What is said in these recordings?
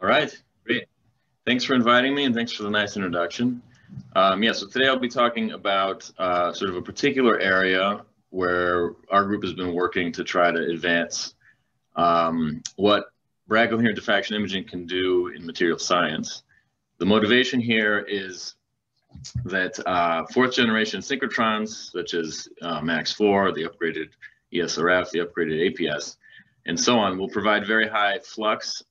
All right, great. Thanks for inviting me and thanks for the nice introduction. Yeah, so today I'll be talking about sort of a particular area where our group has been working to try to advance what Bragg coherent diffraction imaging can do in material science. The motivation here is that fourth generation synchrotrons, such as MAX4, the upgraded ESRF, the upgraded APS, and so on, will provide very high flux,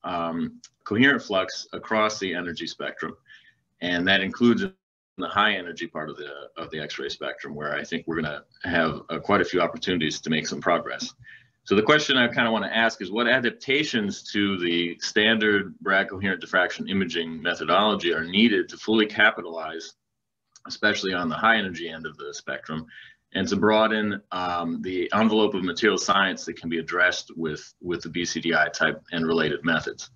coherent flux across the energy spectrum. And that includes the high energy part of the X-ray spectrum, where I think we're going to have quite a few opportunities to make some progress. So the question I kind of want to ask is, what adaptations to the standard Bragg coherent diffraction imaging methodology are needed to fully capitalize, especially on the high energy end of the spectrum, and to broaden the envelope of material science that can be addressed with the BCDI type and related methods.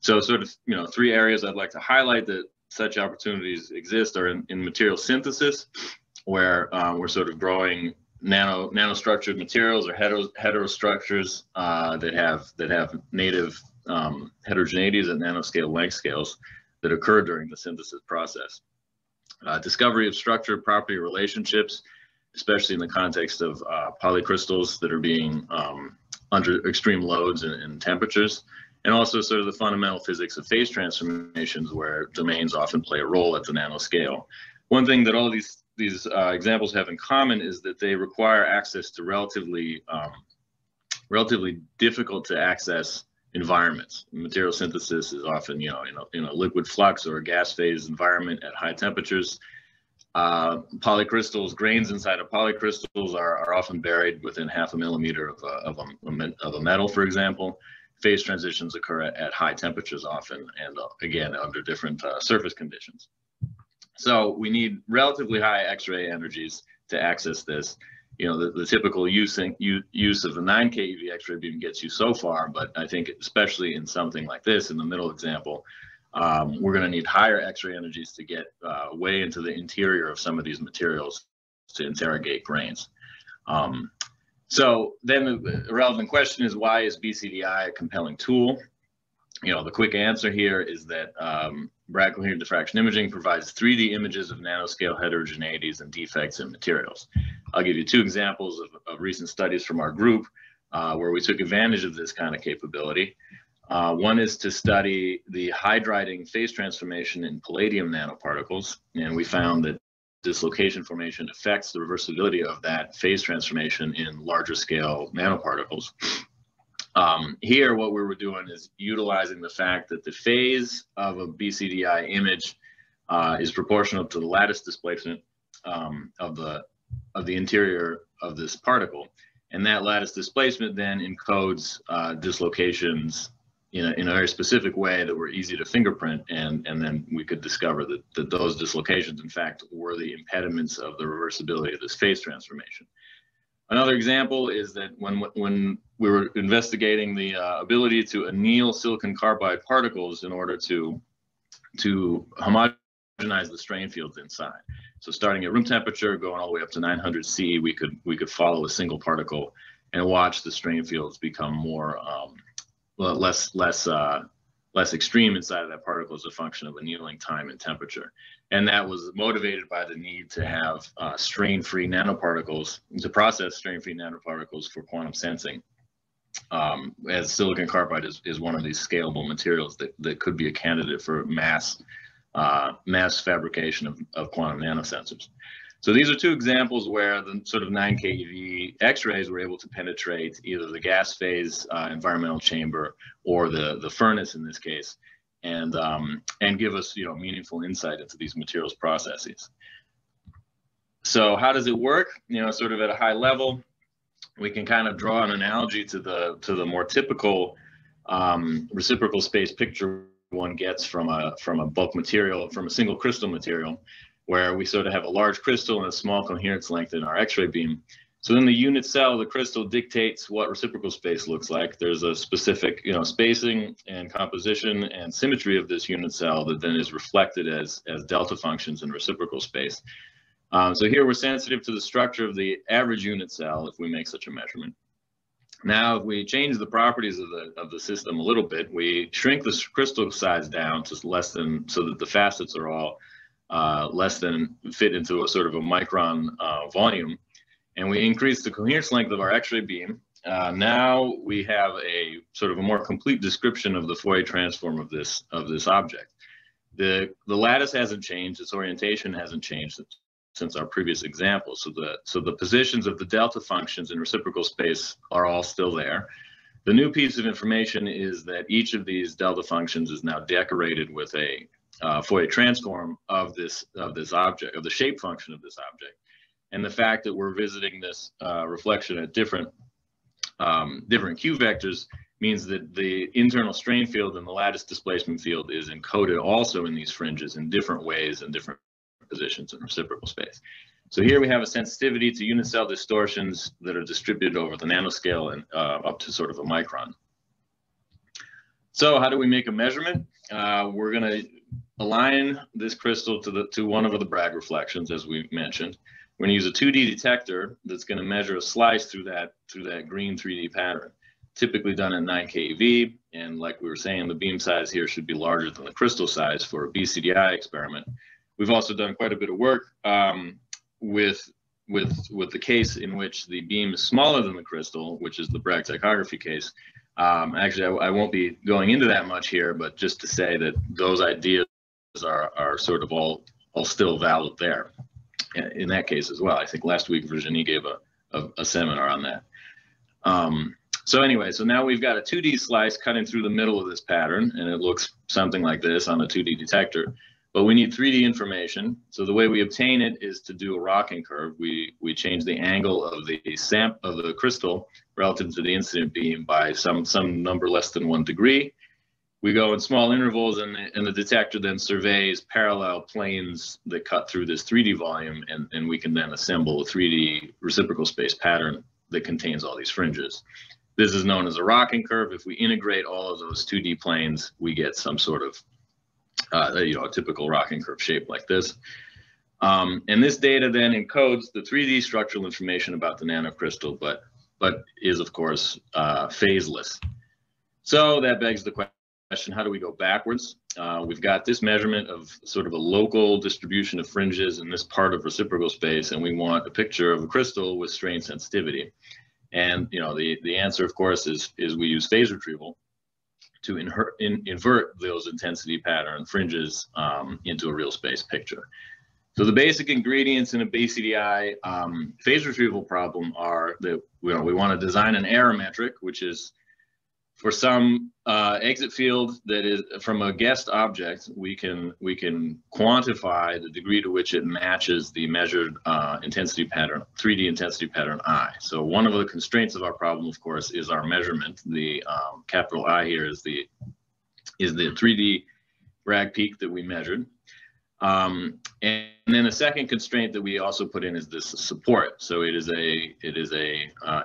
So sort of, you know, three areas I'd like to highlight that such opportunities exist are in material synthesis, where we're sort of growing nanostructured materials or heterostructures that have native heterogeneities at nanoscale length scales that occur during the synthesis process. Discovery of structure property relationships, especially in the context of polycrystals that are being under extreme loads and temperatures, and also sort of the fundamental physics of phase transformations where domains often play a role at the nanoscale. One thing that all these examples have in common is that they require access to relatively difficult to access environments. Material synthesis is often, you know, in a liquid flux or a gas phase environment at high temperatures. Polycrystals, grains inside of polycrystals are often buried within half a millimeter of a metal, for example. Phase transitions occur at high temperatures often, and again, under different surface conditions. So we need relatively high X-ray energies to access this. You know, the typical use of the 9 keV X-ray beam gets you so far, but I think especially in something like this, in the middle example, we're going to need higher X-ray energies to get way into the interior of some of these materials to interrogate grains. So then the relevant question is, why is BCDI a compelling tool? You know, the quick answer here is that Bragg coherent diffraction imaging provides 3D images of nanoscale heterogeneities and defects in materials. I'll give you two examples of recent studies from our group where we took advantage of this kind of capability. One is to study the hydriding phase transformation in palladium nanoparticles, and we found that dislocation formation affects the reversibility of that phase transformation in larger scale nanoparticles. Here, what we were doing is utilizing the fact that the phase of a BCDI image is proportional to the lattice displacement of the interior of this particle, and that lattice displacement then encodes dislocations in a very specific way that were easy to fingerprint, and then we could discover that those dislocations, in fact, were the impediments of the reversibility of this phase transformation. Another example is that when we were investigating the ability to anneal silicon carbide particles in order to homogenize the strain fields inside. So starting at room temperature, going all the way up to 900 C, we could follow a single particle and watch the strain fields become more less extreme inside of that particle as a function of annealing time and temperature. And that was motivated by the need to have strain-free nanoparticles, to process strain-free nanoparticles for quantum sensing, as silicon carbide is one of these scalable materials that could be a candidate for mass fabrication of quantum nanosensors. So these are two examples where the sort of 9 keV X-rays were able to penetrate either the gas phase environmental chamber or the furnace in this case, and give us, you know, meaningful insight into these materials processes. So how does it work? You know, sort of at a high level, we can kind of draw an analogy to the more typical reciprocal space picture one gets from a bulk material, from a single crystal material, where we sort of have a large crystal and a small coherence length in our X-ray beam. So then the unit cell of the crystal dictates what reciprocal space looks like. There's a specific, you know, spacing and composition and symmetry of this unit cell that then is reflected as delta functions in reciprocal space. So here we're sensitive to the structure of the average unit cell if we make such a measurement. Now, if we change the properties of the system a little bit, we shrink the crystal size down to less than, so that the facets are all less than fit into a sort of a micron volume, and we increase the coherence length of our X-ray beam. Now we have a sort of a more complete description of the Fourier transform of this object. The lattice hasn't changed; its orientation hasn't changed since our previous example. So the positions of the delta functions in reciprocal space are all still there. The new piece of information is that each of these delta functions is now decorated with a Fourier transform of this object, of the shape function of this object, and the fact that we're visiting this reflection at different Q vectors means that the internal strain field and the lattice displacement field is encoded also in these fringes in different ways and different positions in reciprocal space. So here we have a sensitivity to unit cell distortions that are distributed over the nanoscale and up to sort of a micron. So how do we make a measurement? We're going to align this crystal to one of the Bragg reflections, as we've mentioned. We're going to use a 2D detector that's going to measure a slice through that green 3D pattern, typically done at 9 keV. And like we were saying, the beam size here should be larger than the crystal size for a BCDI experiment. We've also done quite a bit of work with the case in which the beam is smaller than the crystal, which is the Bragg tachography case. Actually, I won't be going into that much here, but just to say that those ideas are sort of all still valid there in that case as well. I think last week Virginie gave a seminar on that. So anyway, so now we've got a 2D slice cutting through the middle of this pattern, and it looks something like this on a 2D detector. But we need 3D information. So the way we obtain it is to do a rocking curve. We change the angle of the crystal relative to the incident beam by some number less than 1 degree. We go in small intervals, and the detector then surveys parallel planes that cut through this 3D volume, and we can then assemble a 3D reciprocal space pattern that contains all these fringes. This is known as a rocking curve. If we integrate all of those 2D planes, we get some sort of a typical rocking curve shape like this. And this data then encodes the 3D structural information about the nanocrystal, but is, of course, phaseless. So that begs the question, how do we go backwards? We've got this measurement of sort of a local distribution of fringes in this part of reciprocal space, and we want a picture of a crystal with strain sensitivity. And, the answer, of course, is we use phase retrieval to invert those intensity pattern fringes into a real space picture. So the basic ingredients in a BCDI phase retrieval problem are that we want to design an error metric, which is for some exit field that is from a guessed object, we can quantify the degree to which it matches the measured intensity pattern, 3D intensity pattern I. So one of the constraints of our problem, of course, is our measurement. The capital I here is the 3D Bragg peak that we measured. And then a second constraint that we also put in is this support. So it is a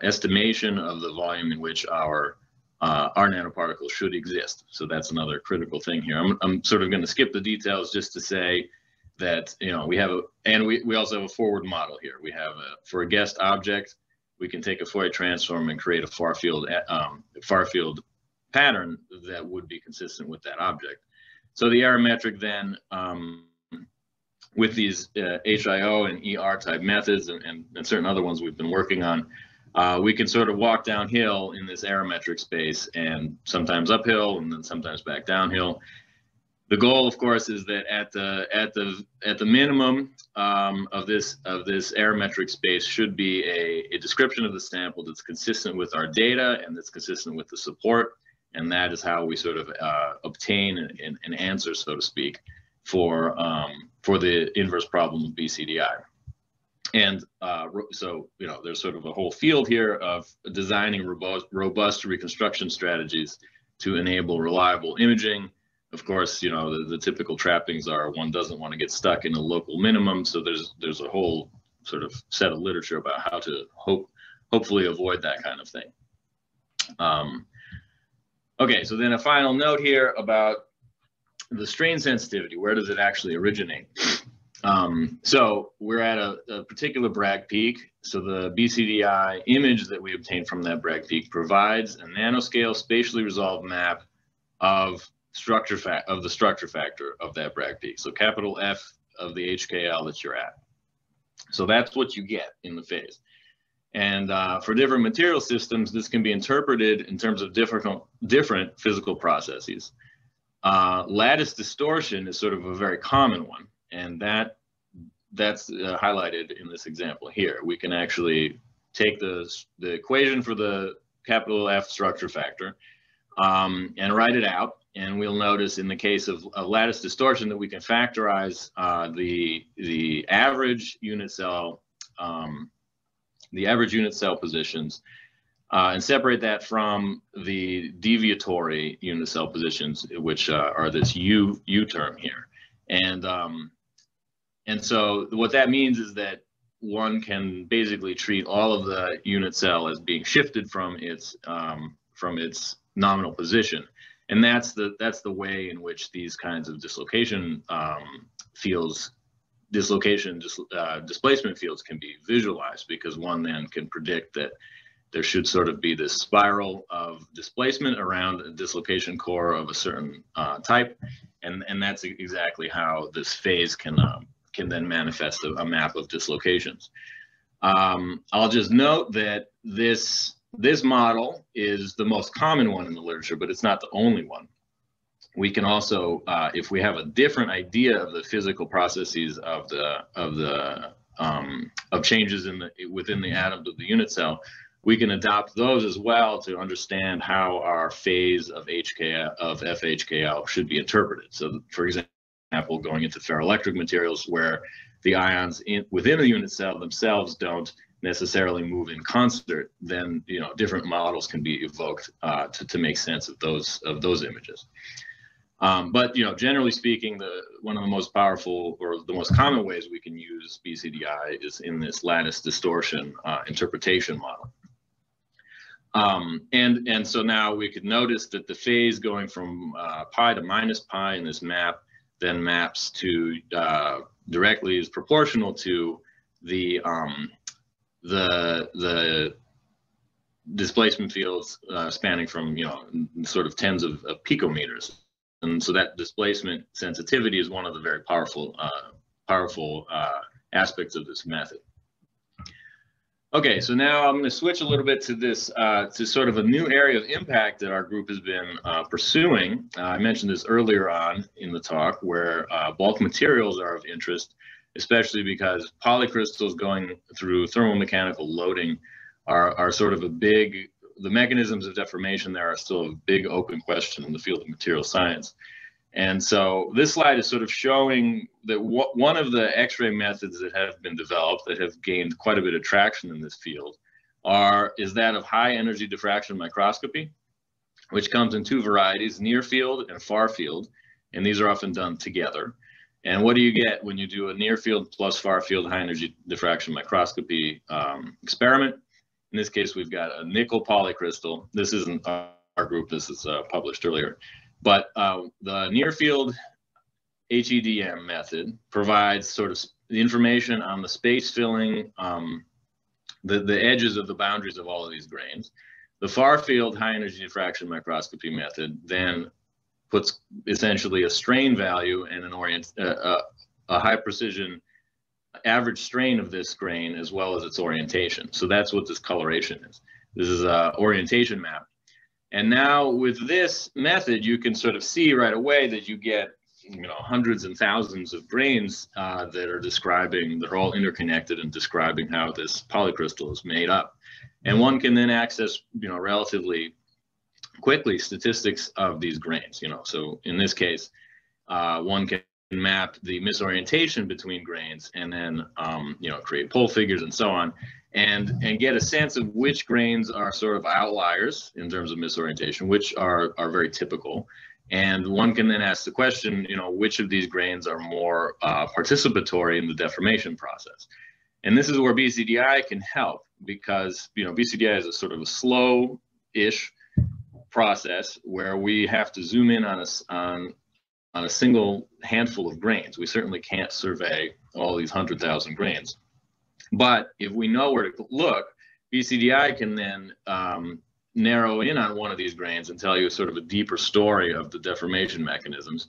estimation of the volume in which our nanoparticles should exist. So that's another critical thing here. I'm sort of going to skip the details just to say that, we have and we also have a forward model here. We have for a guessed object, we can take a Fourier transform and create a far-field pattern that would be consistent with that object. So the error metric then, with these HIO and ER type methods and certain other ones we've been working on, we can sort of walk downhill in this error metric space, and sometimes uphill and then sometimes back downhill. The goal, of course, is that at the minimum of this error metric space should be a description of the sample that's consistent with our data and that's consistent with the support, and that is how we sort of obtain an answer, so to speak, for the inverse problem of BCDI. And so, there's sort of a whole field here of designing robust reconstruction strategies to enable reliable imaging. Of course, the typical trappings are one doesn't want to get stuck in a local minimum. So there's a whole sort of set of literature about how to hopefully avoid that kind of thing. Okay, so then a final note here about the strain sensitivity. Where does it actually originate? So we're at a particular Bragg peak. So the BCDI image that we obtained from that Bragg peak provides a nanoscale spatially resolved map of the structure factor of that Bragg peak. So capital F of the HKL that you're at. So that's what you get in the phase. And for different material systems, this can be interpreted in terms of different physical processes. Lattice distortion is sort of a very common one. And that's highlighted in this example here. We can actually take the equation for the capital F structure factor and write it out. And we'll notice in the case of a lattice distortion that we can factorize the average unit cell positions and separate that from the deviatory unit cell positions, which are this U term here. And so what that means is that one can basically treat all of the unit cell as being shifted from its nominal position. And that's the way in which these kinds of dislocation fields, displacement fields can be visualized, because one then can predict that there should sort of be this spiral of displacement around a dislocation core of a certain type. And that's exactly how this phase can then manifest a map of dislocations. I'll just note that this model is the most common one in the literature, but it's not the only one. We can also, if we have a different idea of the physical processes of changes within the atoms of the unit cell, we can adopt those as well to understand how our phase of FHKL should be interpreted. So, for example, going into ferroelectric materials where the ions within the unit cell themselves don't necessarily move in concert, then different models can be evoked to make sense of those images. But generally speaking, one of the most powerful or the most common ways we can use BCDI is in this lattice distortion interpretation model. And so now we could notice that the phase going from pi to minus pi in this map then maps to directly is proportional to the displacement fields spanning from sort of tens of picometers. And so that displacement sensitivity is one of the very powerful aspects of this method. Okay, so now I'm going to switch a little bit to this to sort of a new area of impact that our group has been pursuing. I mentioned this earlier on in the talk, where bulk materials are of interest, especially because polycrystals going through thermomechanical loading are sort of a big, the mechanisms of deformation there are still a big open question in the field of material science. And so this slide is sort of showing that one of the X-ray methods that have been developed that have gained quite a bit of traction in this field is that of high-energy diffraction microscopy, which comes in two varieties, near-field and far-field, and these are often done together. And what do you get when you do a near-field plus far-field high-energy diffraction microscopy experiment? In this case, we've got a nickel polycrystal. This isn't our group. This is published earlier. But the near-field HEDM method provides sort of the information on the space-filling, the edges of the boundaries of all of these grains. The far-field high-energy diffraction microscopy method then puts essentially a strain value and a high-precision average strain of this grain as well as its orientation. So that's what this coloration is. This is an orientation map. And now with this method, you can sort of see right away that you get hundreds and thousands of grains that are all interconnected and describing how this polycrystal is made up. And one can then access relatively quickly statistics of these grains. So in this case, one can map the misorientation between grains and then create pole figures and so on, and get a sense of which grains are sort of outliers in terms of misorientation, which are very typical. And one can then ask the question, which of these grains are more participatory in the deformation process? And this is where BCDI can help, because BCDI is a sort of a slow-ish process where we have to zoom in on on a single handful of grains. We certainly can't survey all these 100,000 grains. But if we know where to look, BCDI can then narrow in on one of these grains and tell you sort of a deeper story of the deformation mechanisms,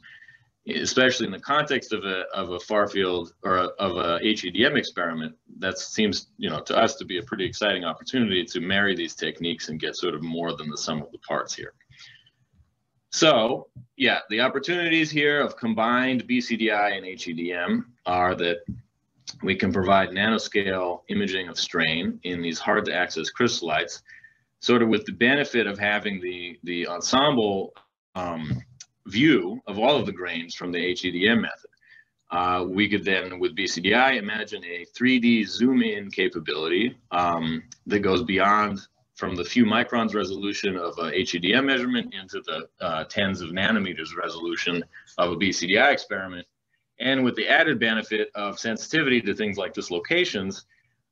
especially in the context of a far-field or of a HEDM experiment. That seems, you know, to us to be a pretty exciting opportunity to marry these techniques and get sort of more than the sum of the parts here. So, yeah, the opportunities here of combined BCDI and HEDM are that we can provide nanoscale imaging of strain in these hard-to-access crystallites, sort of with the benefit of having the ensemble view of all of the grains from the HEDM method. We could then, with BCDI, imagine a 3D zoom-in capability that goes beyond from the few microns resolution of a HEDM measurement into the tens of nanometers resolution of a BCDI experiment, and with the added benefit of sensitivity to things like dislocations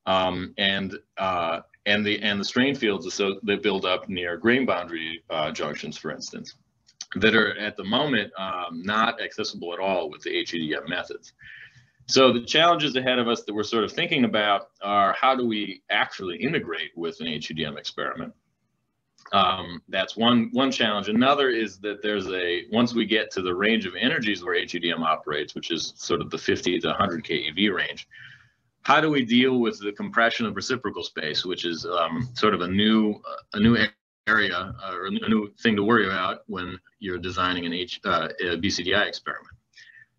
and the strain fields that build up near grain boundary junctions, for instance, that are at the moment not accessible at all with the HEDM methods. So the challenges ahead of us that we're sort of thinking about are, how do we actually integrate with an HEDM experiment? That's one challenge. Another is that there's once we get to the range of energies where HEDM operates, which is sort of the 50 to 100 keV range, how do we deal with the compression of reciprocal space, which is sort of a new area or a new thing to worry about when you're designing a BCDI experiment.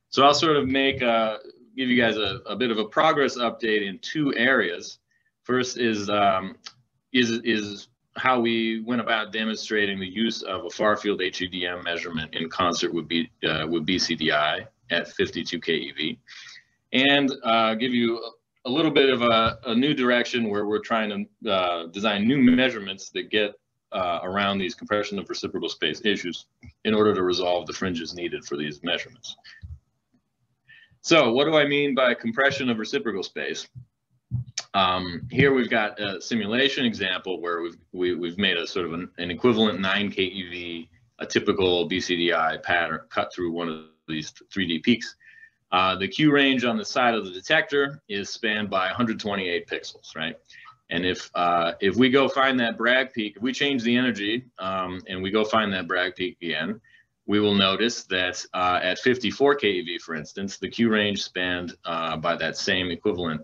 So I'll sort of give you guys a bit of a progress update in two areas. First is how we went about demonstrating the use of a far-field HEDM measurement in concert with BCDI at 52 keV, and give you a little bit of a new direction where we're trying to design new measurements that get around these compression of reciprocal space issues in order to resolve the fringes needed for these measurements. So what do I mean by compression of reciprocal space? Here we've got a simulation example where we've made a sort of an equivalent 9 keV, a typical BCDI pattern cut through one of these 3D peaks. The Q range on the side of the detector is spanned by 128 pixels, right? And if we go find that Bragg peak, if we change the energy and we go find that Bragg peak again, we will notice that at 54 keV, for instance, the Q range spanned by that same equivalent,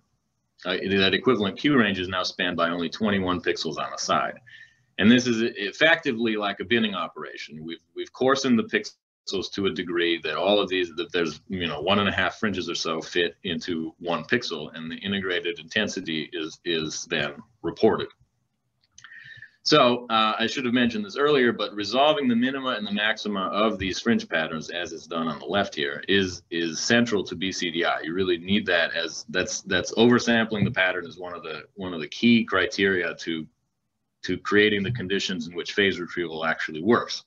that equivalent Q range is now spanned by only 21 pixels on a side. And this is effectively like a binning operation. We've coarsened the pixels to a degree that all of these, that there's, you know, 1.5 fringes or so fit into one pixel, and the integrated intensity is then reported. So I should have mentioned this earlier, but resolving the minima and the maxima of these fringe patterns, as is done on the left here, is central to BCDI. You really need that, as that's oversampling the pattern is one of the key criteria to creating the conditions in which phase retrieval actually works.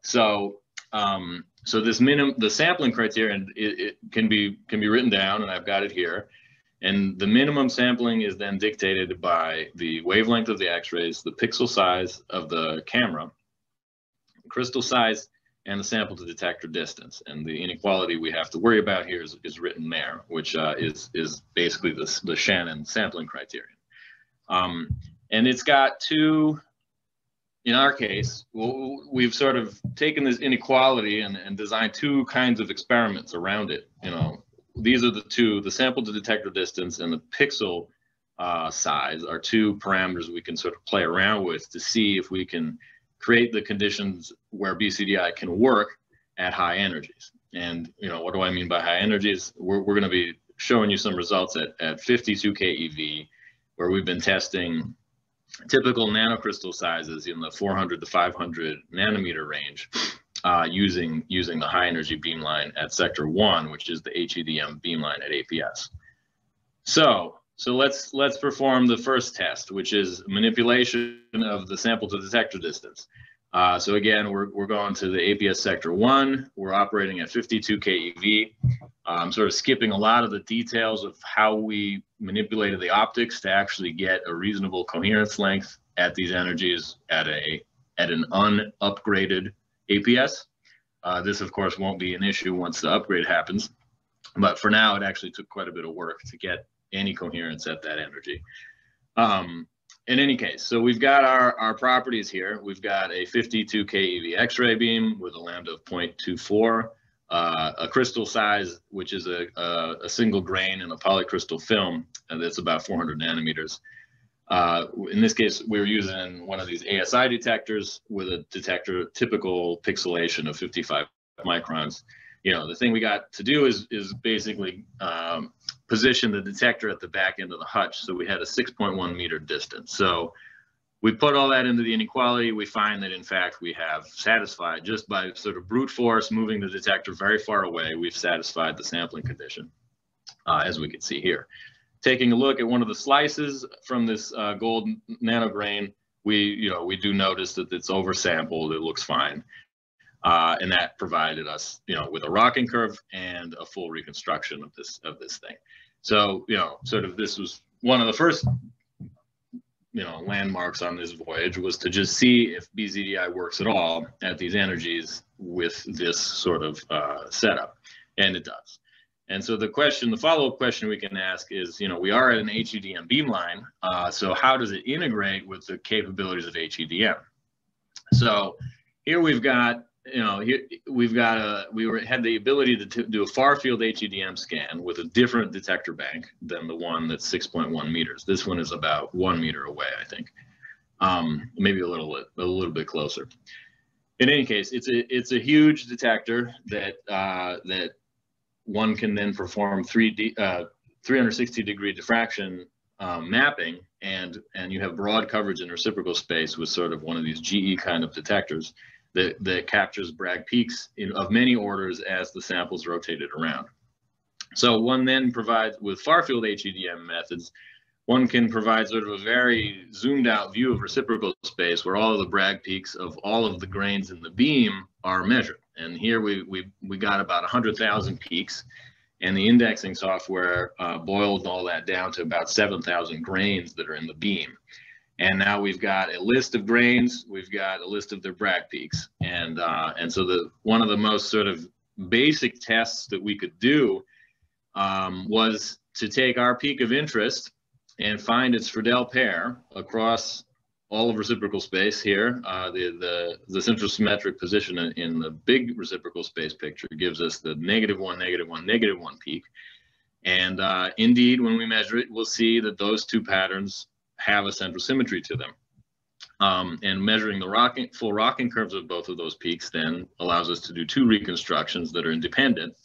So the sampling criterion, it can be written down, and I've got it here. And the minimum sampling is then dictated by the wavelength of the X-rays, the pixel size of the camera, crystal size, and the sample to detector distance. And the inequality we have to worry about here is written there, which is basically the Shannon sampling criterion. And it's got two, in our case, we've sort of taken this inequality and designed two kinds of experiments around it, you know. These are the two, the sample to detector distance and the pixel size are two parameters we can sort of play around with to see if we can create the conditions where BCDI can work at high energies. And, you know, what do I mean by high energies? We're going to be showing you some results at 52 keV, where we've been testing typical nanocrystal sizes in the 400 to 500 nanometer range. Using the high-energy beamline at sector 1, which is the HEDM beamline at APS. So let's perform the first test, which is manipulation of the sample to detector distance. So again, we're going to the APS sector 1. We're operating at 52 keV. I'm sort of skipping a lot of the details of how we manipulated the optics to actually get a reasonable coherence length at these energies at an unupgraded APS, This, of course, won't be an issue once the upgrade happens. But for now, it actually took quite a bit of work to get any coherence at that energy. In any case, so we've got our properties here. We've got a 52 keV X-ray beam with a lambda of 0.24, a crystal size, which is a single grain in a polycrystal film, and that's about 400 nanometers. In this case, we were using one of these ASI detectors with a detector typical pixelation of 55 microns. You know, the thing we got to do is basically position the detector at the back end of the hutch. So we had a 6.1 meter distance. So we put all that into the inequality. We find that, in fact, we have satisfied, just by sort of brute force moving the detector very far away, we've satisfied the sampling condition, as we can see here. Taking a look at one of the slices from this gold nanograin, we do notice that it's oversampled. It looks fine. And that provided us, with a rocking curve and a full reconstruction of this thing. So, sort of this was one of the first, landmarks on this voyage, was to just see if BZDI works at all at these energies with this sort of setup, and it does. And so the question, the follow-up question we can ask is, we are at an HEDM beamline, so how does it integrate with the capabilities of HEDM? So here we've got, we had the ability to do a far-field HEDM scan with a different detector bank than the one that's 6.1 meters. This one is about 1 meter away, I think, maybe a little bit closer. In any case, it's a huge detector that that one can then perform 360-degree diffraction mapping, and you have broad coverage in reciprocal space with sort of one of these GE kind of detectors that captures Bragg peaks of many orders as the samples rotated around. So one then provides, with far-field HEDM methods, one can provide sort of a very zoomed-out view of reciprocal space where all of the Bragg peaks of all of the grains in the beam are measured. And here we got about 100,000 peaks, and the indexing software boiled all that down to about 7,000 grains that are in the beam. And now we've got a list of grains, we've got a list of their Bragg peaks. And so one of the most sort of basic tests that we could do was to take our peak of interest and find its Friedel pair across all of reciprocal space here. The centrosymmetric position in the big reciprocal space picture gives us the -1, -1, -1 peak. And indeed, when we measure it, we'll see that those two patterns have a centrosymmetry to them. And measuring the full rocking curves of both of those peaks then allows us to do two reconstructions that are independent.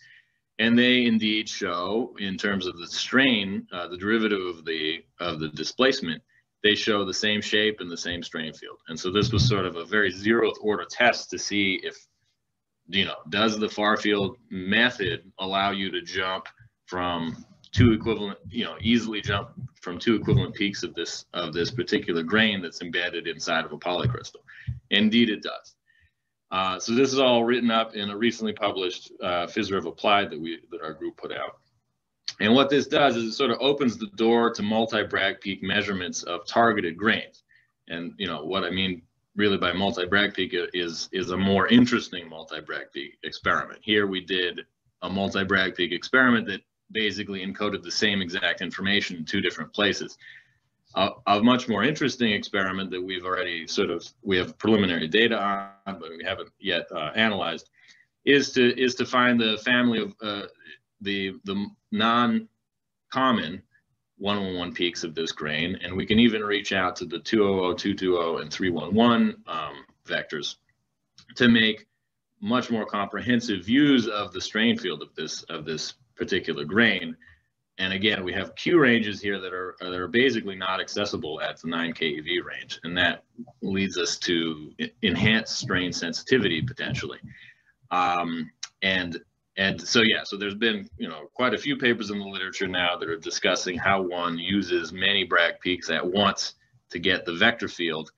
And they indeed show, in terms of the strain, the derivative of the displacement, they show the same shape and the same strain field. And so this was sort of a very zeroth order test to see if, does the far field method allow you to jump from two equivalent, easily jump from two equivalent peaks of this particular grain that's embedded inside of a polycrystal. Indeed it does. So this is all written up in a recently published PhysRev Applied that our group put out. And what this does is it sort of opens the door to multi-Bragg peak measurements of targeted grains. And what I mean really by multi-Bragg peak is a more interesting multi-Bragg peak experiment. Here we did a multi-Bragg peak experiment that basically encoded the same exact information in two different places. A much more interesting experiment that we've already we have preliminary data on, but we haven't yet analyzed, is to find the family of the non-common 111 peaks of this grain, and we can even reach out to the 200, 220, and 311 vectors to make much more comprehensive views of the strain field of this particular grain. And again, we have Q ranges here that are basically not accessible at the 9 keV range, and that leads us to enhanced strain sensitivity potentially. And so, yeah, so there's been, quite a few papers in the literature now that are discussing how one uses many Bragg peaks at once to get the vector field.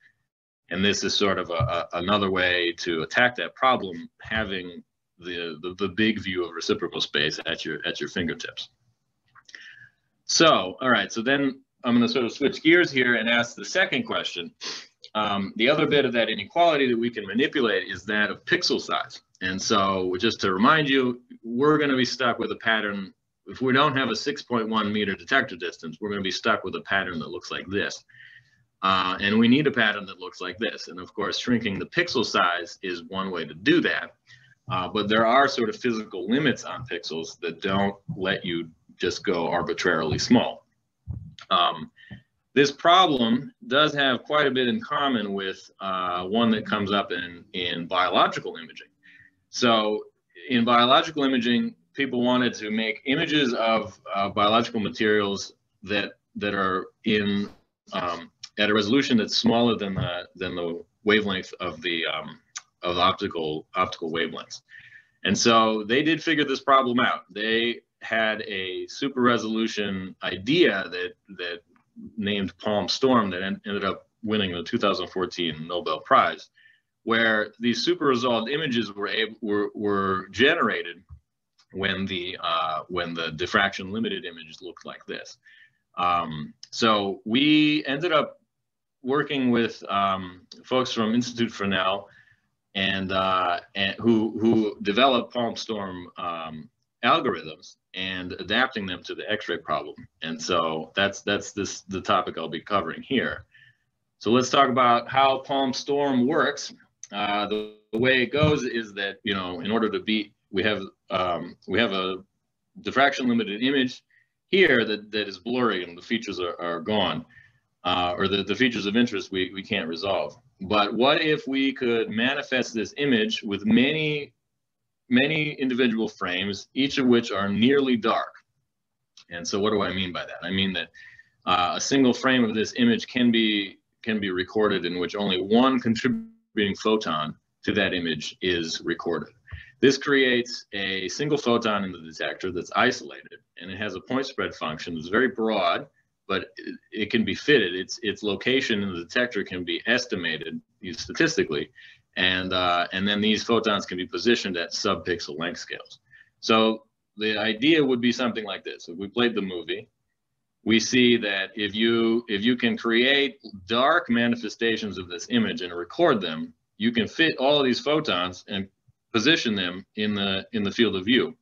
And this is sort of another way to attack that problem, having the big view of reciprocal space at your fingertips. So, all right, so then I'm going to sort of switch gears here and ask the second question, The other bit of that inequality that we can manipulate is that of pixel size. And so just to remind you, we're going to be stuck with a pattern. If we don't have a 6.1 meter detector distance, we're going to be stuck with a pattern that looks like this. And we need a pattern that looks like this. And of course, shrinking the pixel size is one way to do that. But there are sort of physical limits on pixels that don't let you just go arbitrarily small. This problem does have quite a bit in common with one that comes up in biological imaging. So in biological imaging, people wanted to make images of biological materials that are in at a resolution that's smaller than the wavelength of the optical wavelengths. And so they did figure this problem out. They had a super resolution idea that named PALM/STORM that ended up winning the 2014 Nobel Prize, where these super resolved images were generated when the diffraction limited images looked like this. So we ended up working with folks from Institut Fresnel and who developed PALM/STORM algorithms and adapting them to the X-ray problem. And so that's the topic I'll be covering here. So let's talk about how PALM/STORM works. The way it goes is that, you know, in order to beat, we have a diffraction limited image here that is blurry and the features are gone, or the features of interest we can't resolve. But what if we could manifest this image with many individual frames, each of which are nearly dark? And so what do I mean by that? I mean that a single frame of this image can be recorded in which only one contributing photon to that image is recorded. This creates a single photon in the detector that's isolated, and it has a point spread function that's very broad, but it can be fitted. Its location in the detector can be estimated statistically, and then these photons can be positioned at sub-pixel length scales. So the idea would be something like this. If we played the movie, we see that if you can create dark manifestations of this image and record them, you can fit all of these photons and position them in the field of view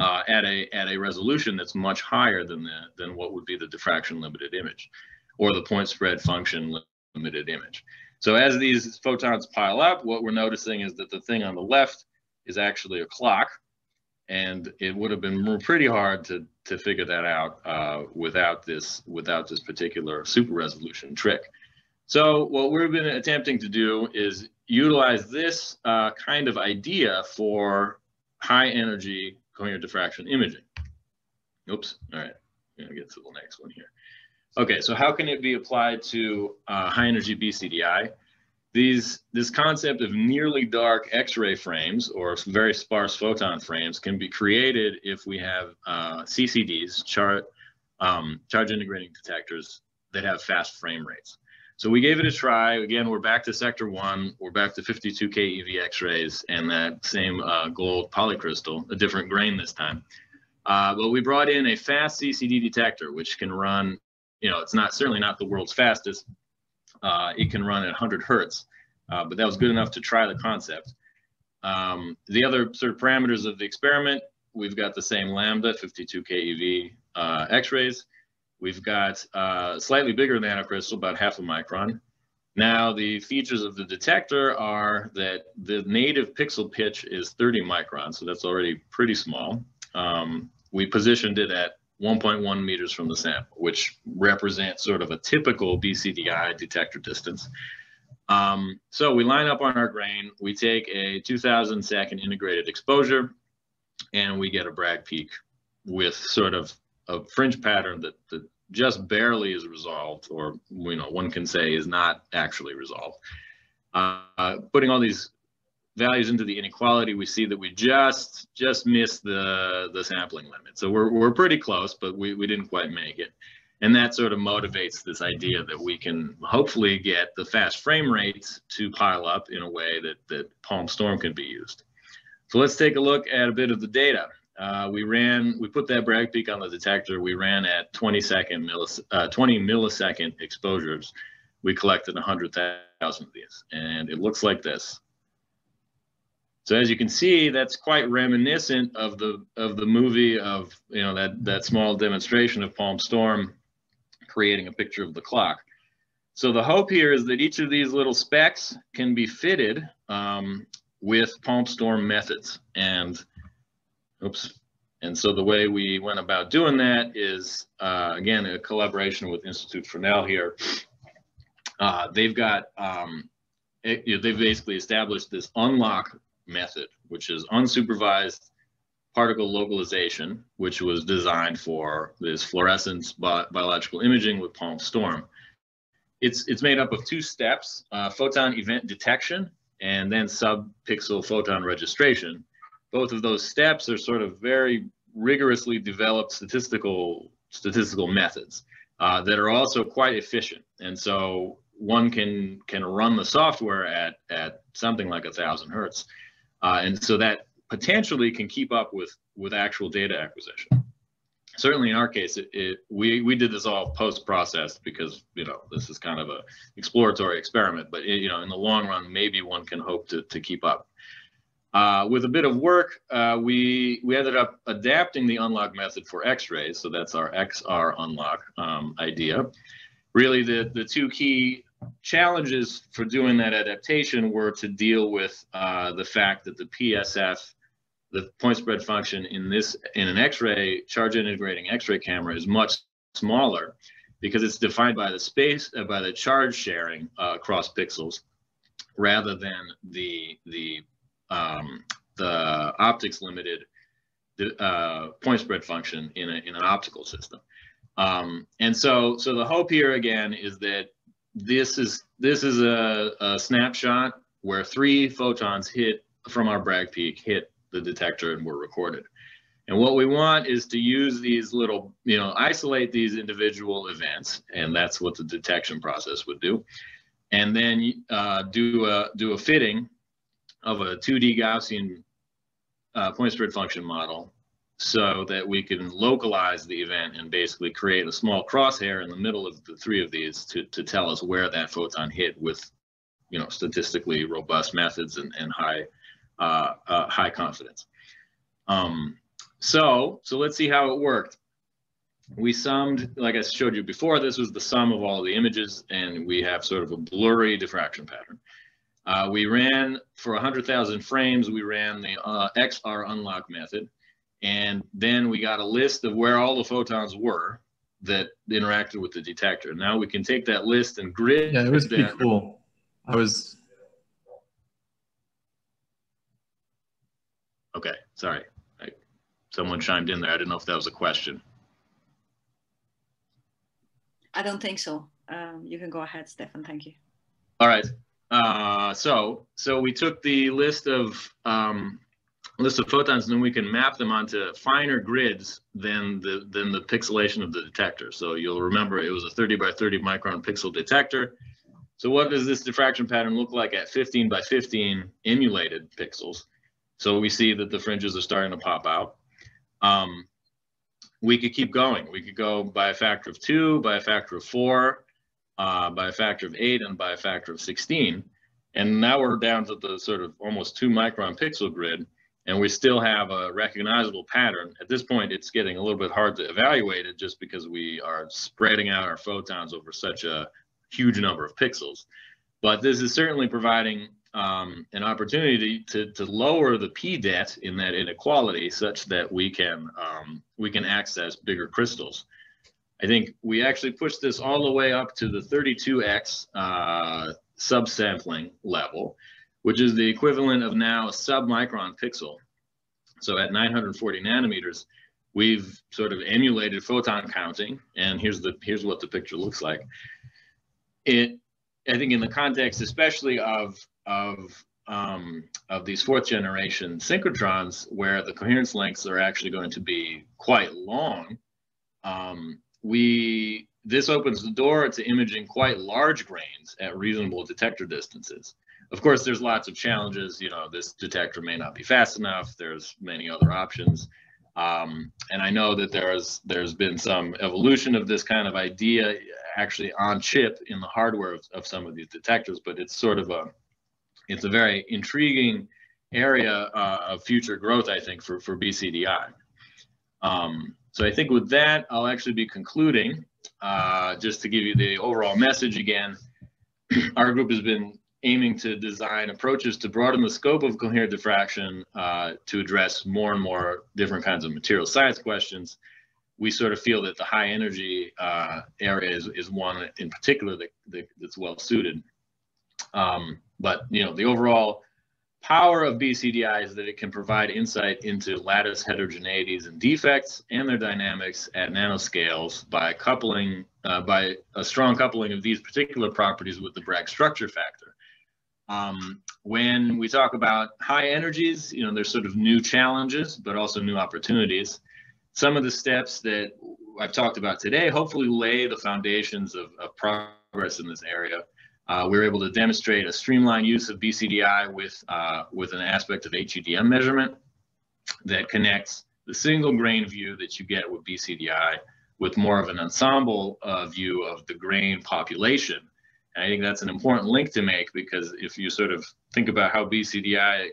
at a resolution that's much higher than what would be the diffraction limited image or the point spread function limited image. So as these photons pile up, what we're noticing is that the thing on the left is actually a clock, and it would have been pretty hard to figure that out without this particular super resolution trick. So what we've been attempting to do is utilize this kind of idea for high-energy coherent diffraction imaging. Oops, all right, I'm gonna get to the next one here. Okay, so how can it be applied to high-energy BCDI? This concept of nearly dark X-ray frames or very sparse photon frames can be created if we have CCDs, charge integrating detectors, that have fast frame rates. So we gave it a try. Again, we're back to sector one. We're back to 52 keV X-rays and that same gold polycrystal, a different grain this time. But we brought in a fast CCD detector, which can run, you know, it's not certainly not the world's fastest. It can run at 100 hertz, but that was good enough to try the concept. The other sort of parameters of the experiment, we've got the same lambda, 52 keV X-rays. We've got slightly bigger nanocrystal, about half a micron. Now the features of the detector are that the native pixel pitch is 30 microns, so that's already pretty small. We positioned it at 1.1 meters from the sample, which represents sort of a typical BCDI detector distance. So we line up on our grain, we take a 2000 second integrated exposure, and we get a Bragg peak with sort of a fringe pattern that just barely is resolved, or, you know, one can say is not actually resolved. Putting all these values into the inequality, we see that we just missed the sampling limit. So we're pretty close, but we didn't quite make it. And that sort of motivates this idea that we can hopefully get the fast frame rates to pile up in a way that PALM/STORM can be used. So let's take a look at a bit of the data. We put that Bragg peak on the detector. We ran at 20 millisecond exposures we collected 100,000 of these, and it looks like this. So as you can see, that's quite reminiscent of the movie of, you know, that small demonstration of PALM/STORM creating a picture of the clock. So the hope here is that each of these little specks can be fitted with PALM/STORM methods. And so the way we went about doing that is, again, a collaboration with Institut Fresnel here. They've got, they've basically established this unlock method, which is unsupervised particle localization, which was designed for this fluorescence biological imaging with PALM/STORM. It's made up of two steps, photon event detection and then sub-pixel photon registration. Both of those steps are sort of very rigorously developed statistical methods that are also quite efficient. And so one can run the software at something like 1,000 hertz. And so that potentially can keep up with actual data acquisition. Certainly in our case, we did this all post-processed because, you know, this is kind of an exploratory experiment, but it, you know, in the long run, maybe one can hope to keep up. With a bit of work, we ended up adapting the unlock method for X-rays, so that's our XR unlock idea. Really, the two key challenges for doing that adaptation were to deal with the fact that the PSF, the point spread function in an X-ray, charge integrating X-ray camera, is much smaller because it's defined by the space, by the charge sharing across pixels, rather than the optics limited point spread function in an optical system. And so the hope here again is that this is a snapshot where 3 photons hit from our Bragg peak hit the detector and were recorded. And what we want is to use these little, you know, isolate these individual events, and that's what the detection process would do. And then do a fitting of a 2D Gaussian point spread function model so that we can localize the event and basically create a small crosshair in the middle of the 3 of these to tell us where that photon hit with, you know, statistically robust methods and high confidence. So let's see how it worked. We summed, like I showed you before, this was the sum of all the images, and we have sort of a blurry diffraction pattern. We ran for 100,000 frames, we ran the XR unlock method, and then we got a list of where all the photons were that interacted with the detector. Now we can take that list and grid. Yeah, it was pretty cool. Okay, sorry. Someone chimed in there. I didn't know if that was a question. I don't think so. You can go ahead, Stefan. Thank you. All right. So we took the list of photons, and then we can map them onto finer grids than the pixelation of the detector. So you'll remember it was a 30 by 30 micron pixel detector. So what does this diffraction pattern look like at 15 by 15 emulated pixels? So we see that the fringes are starting to pop out. We could keep going. We could go by a factor of 2, by a factor of 4, by a factor of 8, and by a factor of 16. And now we're down to the sort of almost 2 micron pixel grid, and we still have a recognizable pattern. At this point, it's getting a little bit hard to evaluate it just because we are spreading out our photons over such a huge number of pixels. But this is certainly providing an opportunity to lower the p-det in that inequality such that we can access bigger crystals. I think we actually pushed this all the way up to the 32x subsampling level, which is the equivalent of now a sub-micron pixel. So at 940 nanometers, we've sort of emulated photon counting, and here's what the picture looks like. I think in the context especially of these 4th generation synchrotrons, where the coherence lengths are actually going to be quite long, this opens the door to imaging quite large grains at reasonable detector distances. Of course, there's lots of challenges. You know, this detector may not be fast enough. There's many other options. And I know that there's been some evolution of this kind of idea actually on chip in the hardware of some of these detectors, but it's sort of a very intriguing area of future growth, I think, for BCDI. So I think with that, I'll actually be concluding, just to give you the overall message again. Our group has been aiming to design approaches to broaden the scope of coherent diffraction to address more and more different kinds of material science questions. We sort of feel that the high energy area is one in particular that's well suited. But you know, the overall power of BCDI is that it can provide insight into lattice heterogeneities and defects and their dynamics at nanoscales by coupling, by a strong coupling of these particular properties with the Bragg structure factor. When we talk about high energies, you know, there's sort of new challenges, but also new opportunities. Some of the steps that I've talked about today hopefully lay the foundations of progress in this area. We were able to demonstrate a streamlined use of BCDI with an aspect of HEDM measurement that connects the single grain view that you get with BCDI with more of an ensemble view of the grain population. And I think that's an important link to make, because if you sort of think about how BCDI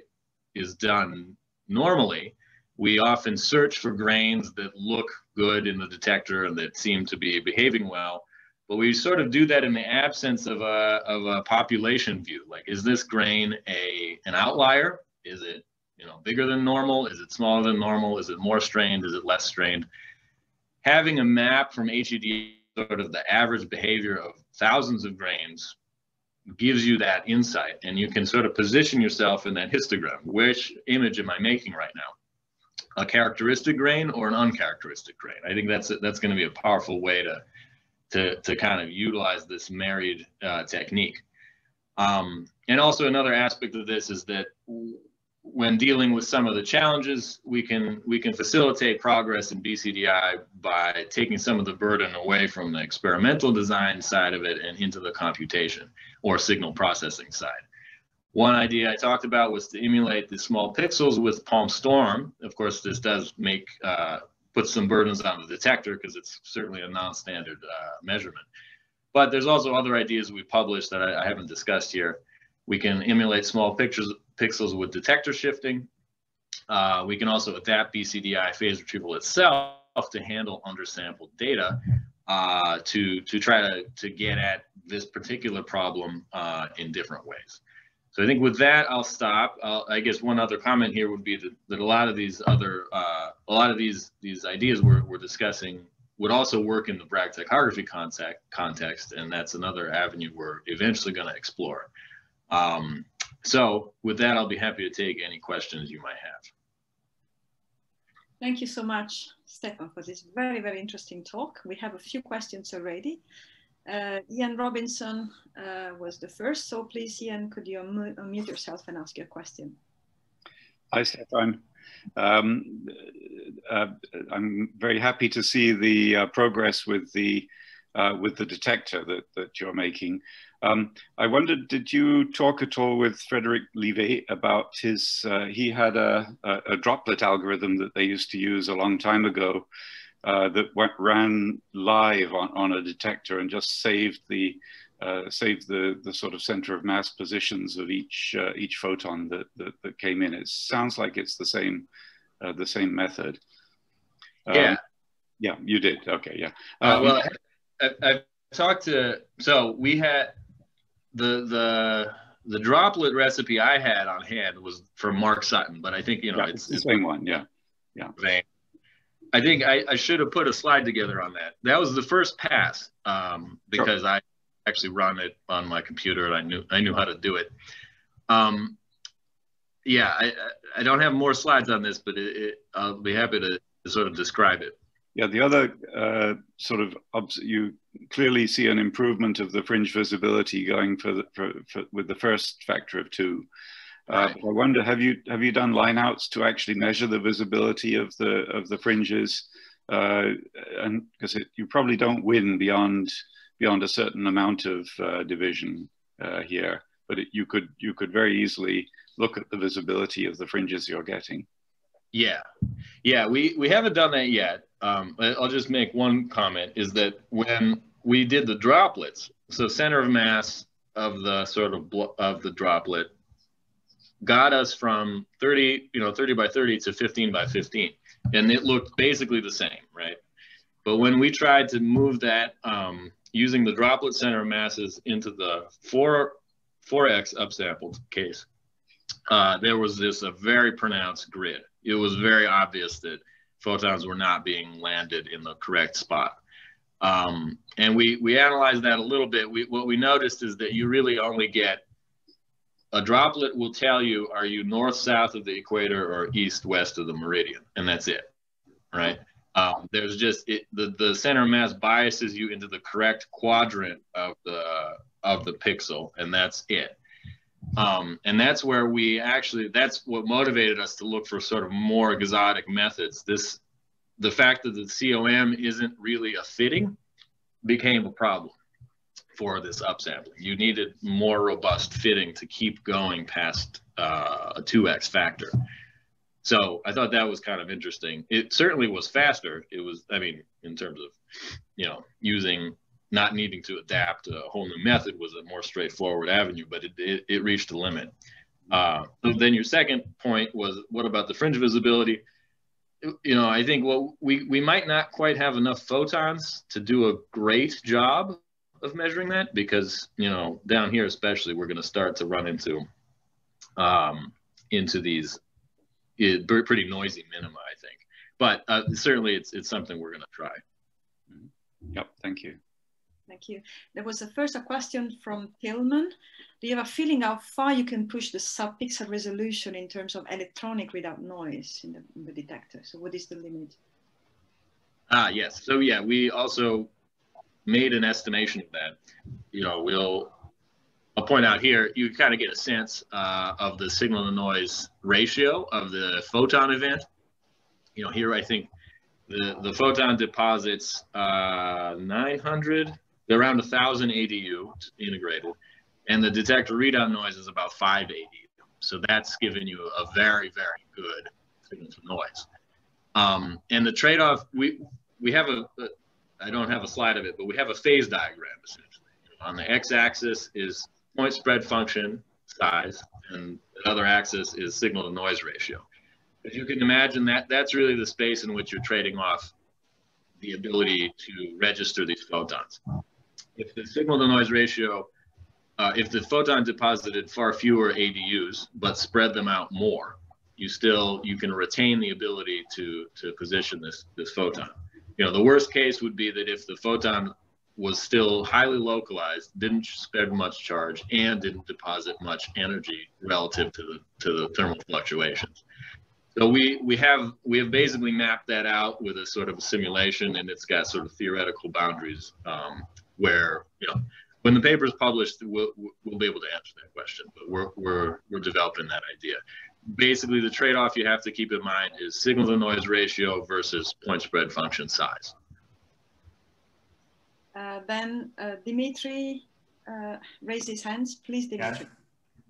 is done normally, we often search for grains that look good in the detector and that seem to be behaving well. But we sort of do that in the absence of a population view. Like, is this grain an outlier? Is it, you know, bigger than normal? Is it smaller than normal? Is it more strained? Is it less strained? Having a map from HED, sort of the average behavior of thousands of grains, gives you that insight, and you can sort of position yourself in that histogram. Which image am I making right now? A characteristic grain or an uncharacteristic grain? I think that's going to be a powerful way to kind of utilize this married technique. And also another aspect of this is that when dealing with some of the challenges, we can facilitate progress in BCDI by taking some of the burden away from the experimental design side of it and into the computation or signal processing side. One idea I talked about was to emulate the small pixels with PALM/STORM. Of course, this does make put some burdens on the detector, because it's certainly a non-standard measurement. But there's also other ideas we published that I haven't discussed here. We can emulate small pixels with detector shifting. We can also adapt BCDI phase retrieval itself to handle undersampled data to try to get at this particular problem in different ways. So I think with that, I'll stop. I guess one other comment here would be that a lot of these ideas we're discussing would also work in the Bragg tachography context, and that's another avenue we're eventually going to explore. So with that, I'll be happy to take any questions you might have. Thank you so much, Stefan, for this very, very interesting talk. We have a few questions already. Ian Robinson was the first, so please, Ian, could you unmute yourself and ask your question? Hi, Stefan. I'm very happy to see the progress with the detector that you're making. I wondered, did you talk at all with Frederick Levy about his? He had a droplet algorithm that they used to use a long time ago. That ran live on a detector and just saved the sort of center of mass positions of each photon that came in. It sounds like it's the same method. Yeah. Yeah, you did. Okay. Yeah. Well, I've talked to. So we had the droplet recipe I had on hand was from Mark Sutton, but I think, you know, yeah, it's the same one. Yeah. Yeah. Vein. I think I should have put a slide together on that. That was the first pass because sure. I actually run it on my computer and I knew how to do it. Yeah, I don't have more slides on this, but I'll be happy to sort of describe it. Yeah, the other you clearly see an improvement of the fringe visibility going with the first factor of 2. Right. I wonder, have you done lineouts to actually measure the visibility of the fringes, and because you probably don't win beyond a certain amount of division here, but you could very easily look at the visibility of the fringes you're getting. Yeah, Yeah, we haven't done that yet. I'll just make one comment, is that when we did the droplets, so center of mass of the sort of the droplet got us from 30 by 30 to 15 by 15. And it looked basically the same, right? But when we tried to move that using the droplet center of masses into the 4x upsampled case, there was a very pronounced grid. It was very obvious that photons were not being landed in the correct spot. And we analyzed that a little bit. What we noticed is that you really only get, a droplet will tell you, are you north, south of the equator or east, west of the meridian? And that's it, right? There's just, the center mass biases you into the correct quadrant of the pixel, and that's it. And that's where we actually, that's what motivated us to look for sort of more exotic methods. The fact that the COM isn't really a fitting became a problem for this upsampling. You needed more robust fitting to keep going past a 2x factor. So I thought that was kind of interesting. It certainly was faster. It was, I mean, in terms of, you know, using, not needing to adapt a whole new method was a more straightforward avenue, but it reached a limit. So then your second point was, what about the fringe visibility? You know, I think what we might not quite have enough photons to do a great job of measuring that, because, you know, down here especially, we're going to start to run into these pretty noisy minima, I think. But certainly it's something we're going to try. Yep, thank you. Thank you. There was a question from Tillman. Do you have a feeling how far you can push the sub-pixel resolution in terms of electronic without noise in the detector? So what is the limit? Yes. So yeah, we also made an estimation of that. You know, I'll point out here, you kind of get a sense of the signal to noise ratio of the photon event. You know, here I think the photon deposits 900. They're around 1,000 ADU integrated, and the detector readout noise is about 5 ADU. So that's giving you a very, very good signal to noise. And the trade-off, we have I don't have a slide of it, but we have a phase diagram essentially. On the x-axis is point spread function size, and the other axis is signal to noise ratio. As you can imagine, that's really the space in which you're trading off the ability to register these photons. If the signal-to-noise ratio, if the photon deposited far fewer ADUs, but spread them out more, you can retain the ability to position this photon. You know, the worst case would be that if the photon was still highly localized, didn't spread much charge, and didn't deposit much energy relative to the thermal fluctuations. So we have basically mapped that out with a sort of a simulation, and it's got sort of theoretical boundaries where, you know, when the paper is published, we'll be able to answer that question. But we're developing that idea. Basically, the trade-off you have to keep in mind is signal-to-noise ratio versus point spread function size. Then Dimitri raised his hands. Please, Dimitri.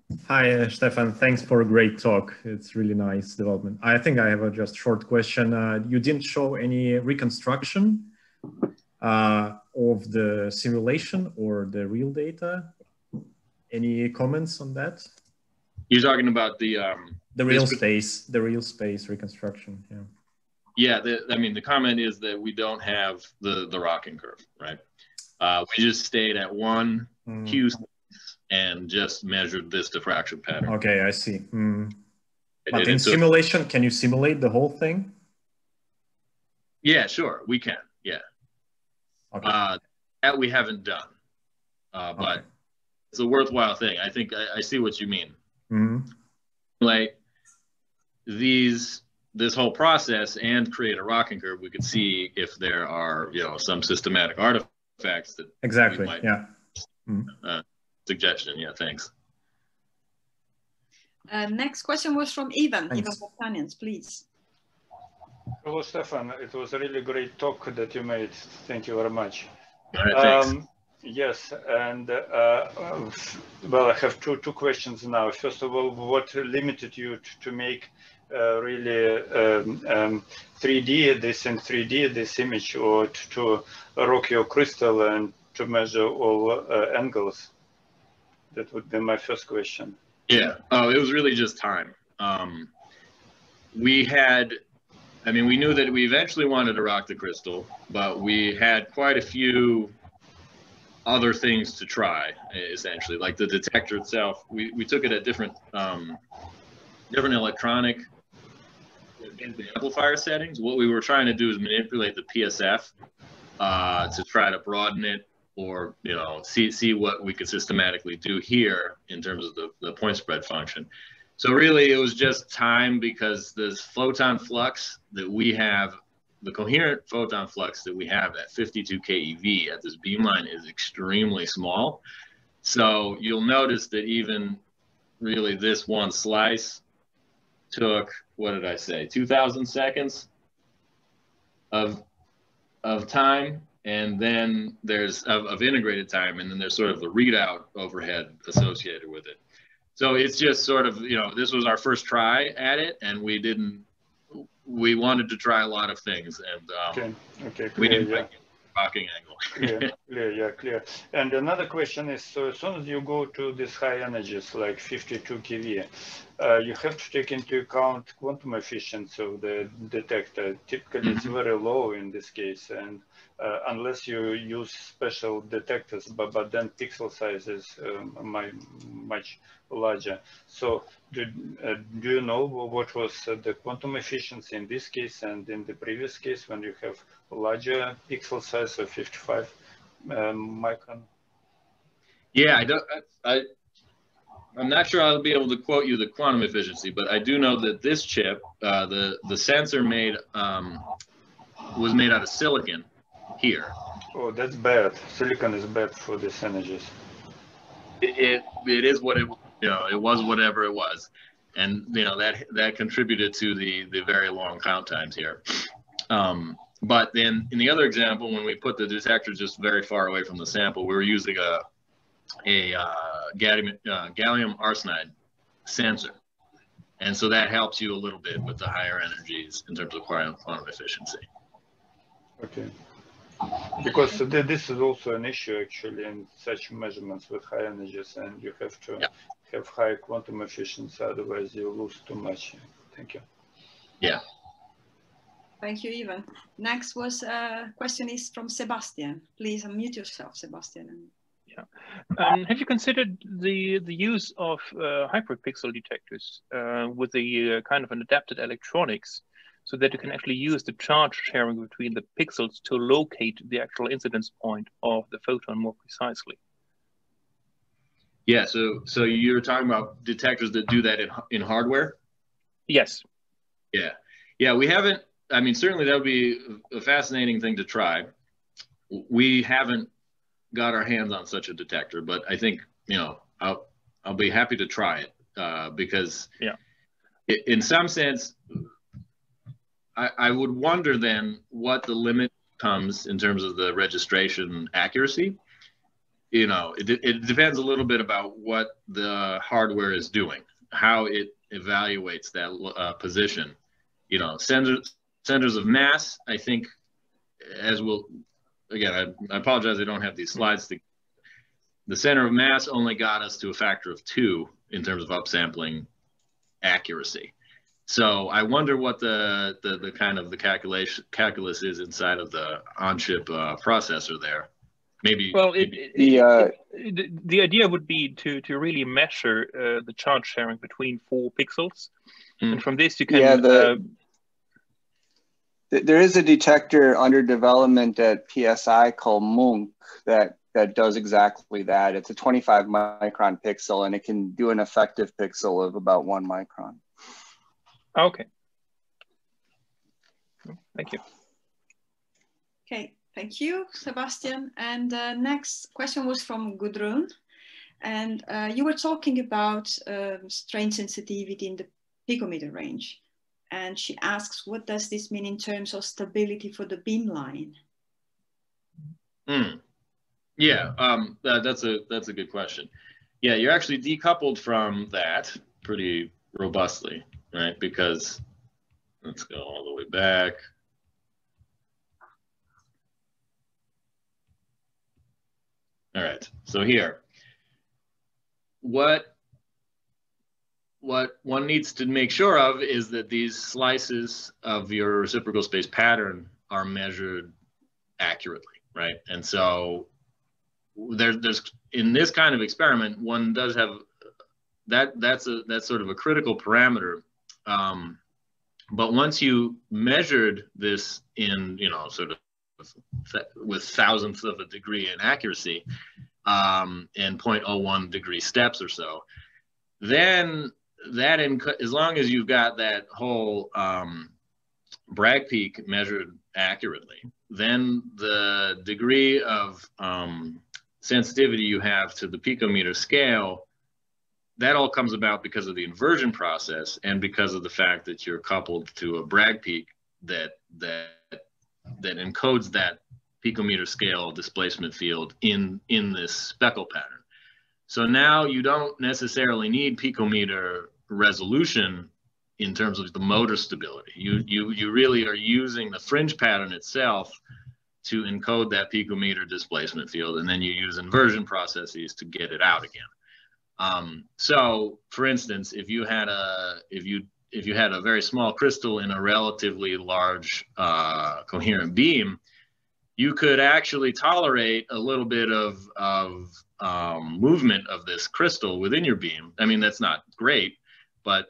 Yeah. Hi, Stefan. Thanks for a great talk. It's really nice development. I think I have a just short question. You didn't show any reconstruction of the simulation or the real data. Any comments on that? You're talking about the real space, reconstruction. Yeah. Yeah. I mean, the comment is that we don't have the rocking curve, right? We just stayed at one Q. And just measured this diffraction pattern. Okay, I see. But in simulation, can you simulate the whole thing? Yeah, sure, we can, yeah. Okay. That we haven't done, but okay. It's a worthwhile thing. I think I see what you mean. Like this whole process and create a rocking curve, we could see if there are, you know, some systematic artifacts that exactly, yeah. Suggestion, yeah, thanks. Next question was from Ivan. Thanks. Ivan Bogdanians, please. Hello, Stefan. It was a really great talk that you made. Thank you very much. Right, yes, and well, I have two questions now. First of all, what limited you to make really 3D this in 3D this image, or to rock your crystal and to measure all angles? That would be my first question. Yeah, it was really just time. We had, I mean, we knew that we eventually wanted to rock the crystal, but we had quite a few other things to try, essentially, like the detector itself. We took it at different different electronic amplifier settings. What we were trying to do is manipulate the PSF to try to broaden it, or, you know, see what we could systematically do here in terms of the point spread function. So really it was just time, because this photon flux that we have, the coherent photon flux that we have at 52 keV at this beamline is extremely small. So you'll notice that even really this one slice took, what did I say, 2,000 seconds of time, and then there's of integrated time, and then there's sort of the readout overhead associated with it. So it's just sort of, you know, this was our first try at it, and we wanted to try a lot of things, and okay, we didn't like it. Rocking angle. clear. And another question is, so as soon as you go to these high energies, like 52 keV, you have to take into account quantum efficiency of the detector. Typically, it's very low in this case, and unless you use special detectors, but then pixel size is much larger. So do you know what was the quantum efficiency in this case and in the previous case when you have larger pixel size of 55 micron? Yeah, I'm not sure I'll be able to quote you the quantum efficiency, but I do know that this chip, the sensor made was made out of silicon here. Oh, that's bad. Silicon is bad for these energies. It is what it, you know, it was whatever it was, and you know that contributed to the very long count times here. But then in the other example, when we put the detector just very far away from the sample, we were using a gallium arsenide sensor, and so that helps you a little bit with the higher energies in terms of quantum efficiency. Okay. Because this is also an issue actually in such measurements with high energies, and you have to have high quantum efficiency, otherwise you lose too much. Thank you. Yeah. Thank you, Ivan. Next was question is from Sebastian. Please unmute yourself, Sebastian. Yeah. Have you considered the use of hyperpixel detectors with a kind of an adapted electronics, so that you can actually use the charge sharing between the pixels to locate the actual incidence point of the photon more precisely? Yeah, so you're talking about detectors that do that in hardware? Yes. Yeah. Yeah, we haven't, I mean, certainly that would be a fascinating thing to try. We haven't got our hands on such a detector, but I think, you know, I'll be happy to try it because in some sense, I would wonder then what the limit comes in terms of the registration accuracy. You know, it depends a little bit about what the hardware is doing, how it evaluates that position. You know, centers of mass, I think, as we'll, again, I apologize, I don't have these slides. The center of mass only got us to a factor of 2 in terms of upsampling accuracy. So I wonder what the kind of the calculus is inside of the on-chip processor there. Maybe. Well, the idea would be to really measure the charge sharing between 4 pixels, and from this you can. Yeah, there is a detector under development at PSI called Munk that does exactly that. It's a 25 micron pixel, and it can do an effective pixel of about 1 micron. Okay. Thank you. Okay, thank you, Sebastian. And the next question was from Gudrun. And you were talking about strain sensitivity in the picometer range. And she asks, what does this mean in terms of stability for the beamline? Yeah, that's a good question. Yeah, you're actually decoupled from that pretty robustly. right? Because let's go all the way back. All right, so here, what one needs to make sure of is that these slices of your reciprocal space pattern are measured accurately, right? And so there's in this kind of experiment, one does have that's sort of a critical parameter. But once you measured this in, you know, sort of with thousandths of a degree in accuracy, and 0.01 degree steps or so, then that, as long as you've got that whole Bragg peak measured accurately, then the degree of sensitivity you have to the picometer scale, that all comes about because of the inversion process and because of the fact that you're coupled to a Bragg peak that encodes that picometer scale displacement field in this speckle pattern. So now you don't necessarily need picometer resolution in terms of the motor stability. You really are using the fringe pattern itself to encode that picometer displacement field, and then you use inversion processes to get it out again. So for instance, if you had a very small crystal in a relatively large coherent beam, you could actually tolerate a little bit of movement of this crystal within your beam. I mean, that's not great, but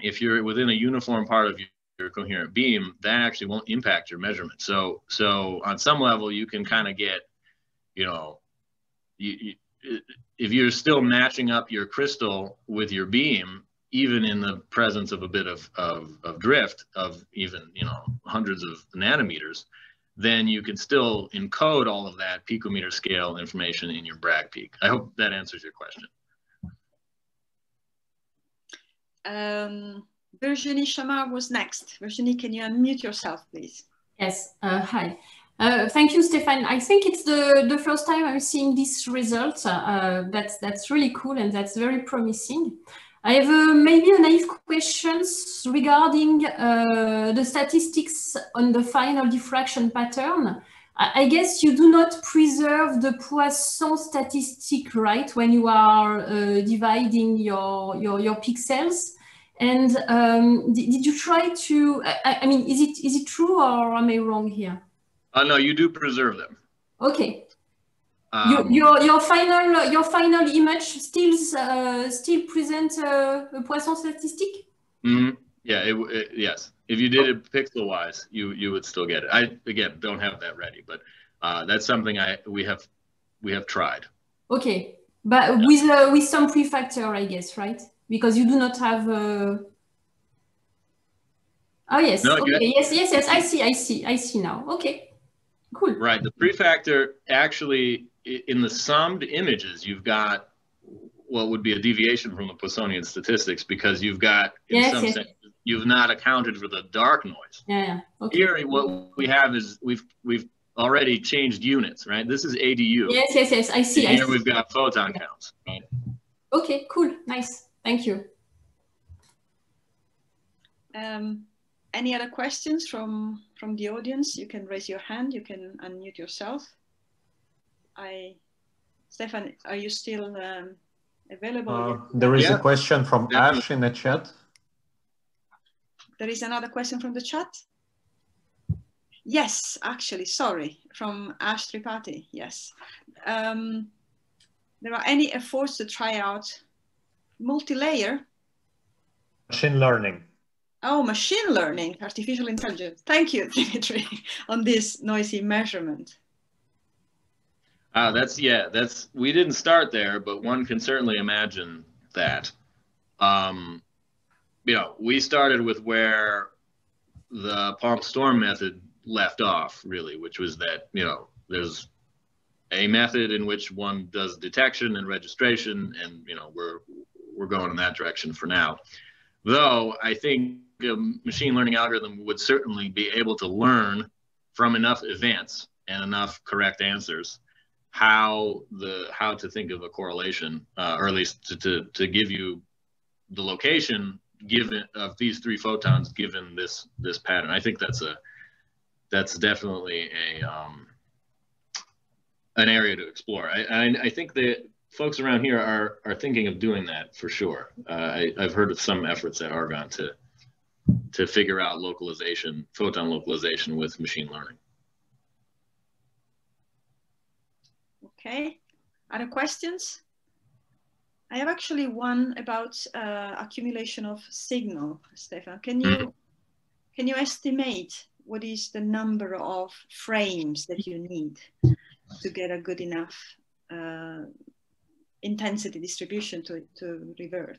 if you're within a uniform part of your coherent beam, that actually won't impact your measurement. So on some level, you can kind of get, you know, if you're still matching up your crystal with your beam, even in the presence of a bit of drift of even, you know, hundreds of nanometers, then you can still encode all of that picometer scale information in your Bragg peak. I hope that answers your question. Virginie Chamard was next. Virginie, can you unmute yourself, please? Yes, hi. Thank you, Stéphane. I think it's the first time I'm seeing this result. That's really cool and that's very promising. I have maybe a naive questions regarding the statistics on the final diffraction pattern. I guess you do not preserve the Poisson statistic, right, when you are dividing your pixels. And did you try to? I mean, is it true or am I wrong here? No, you do preserve them. Okay. Your final image still presents a Poisson statistic? Mm-hmm. Yeah. Yes. If you did it pixel wise, you would still get it. I again don't have that ready, but that's something we have tried. Okay, but yeah, with some prefactor, I guess, right? Because you do not have. Oh yes. No, okay. Yes. I see now. Okay. Cool. Right. The prefactor actually. In the summed images, you've got what would be a deviation from the Poissonian statistics because you've got, in some sense, you've not accounted for the dark noise. Yeah. Okay. Here, what we have is we've already changed units, right? This is ADU. Yes. I see. And here we've got photon counts. Right? Okay. Cool. Nice. Thank you. Any other questions from the audience? You can raise your hand. You can unmute yourself. Stefan, are you still available? There is a question from Ash in the chat. There is another question from the chat? Yes, actually, sorry, from Ash Tripathi, yes. There are any efforts to try out multi-layer? Machine learning. Oh, machine learning, artificial intelligence. Thank you, Dimitri, on this noisy measurement. We didn't start there, but one can certainly imagine that. You know, we started with where the PALM/STORM method left off, really, which was that, you know, there's a method in which one does detection and registration, and, you know, we're going in that direction for now. Though, I think a machine learning algorithm would certainly be able to learn from enough events and enough correct answers how to think of a correlation, or at least to give you the location given of these three photons given this pattern. I think that's definitely a an area to explore. I think that folks around here are thinking of doing that for sure. I've heard of some efforts at Argonne to figure out localization, photon localization with machine learning. Okay, other questions? I have actually one about accumulation of signal, Stefan. Can you estimate what is the number of frames that you need to get a good enough intensity distribution to revert,